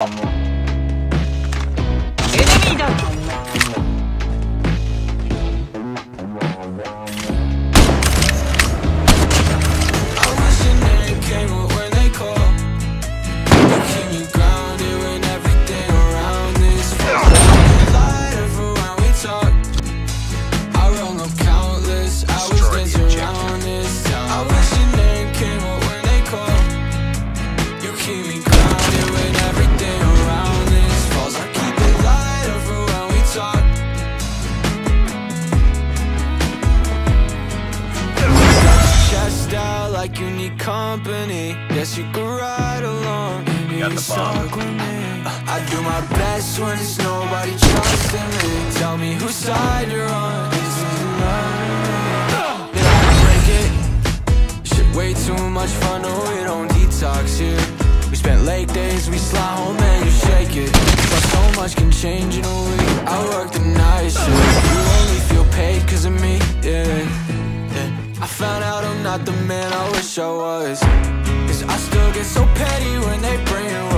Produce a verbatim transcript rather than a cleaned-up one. Enemy down! Like you need company, yes you can ride along. You got the bomb. I do my best when it's nobody trusting me. Tell me whose side you're on. Did I break it? Shit, way too much fun, no we don't detox here. We spent late days, we slide home and you shake it. But so much can change in a week. I work the night shift. You only feel paid cause of me, yeah. I found out I'm not the man I wish I was, 'cause I still get so petty when they bring it up.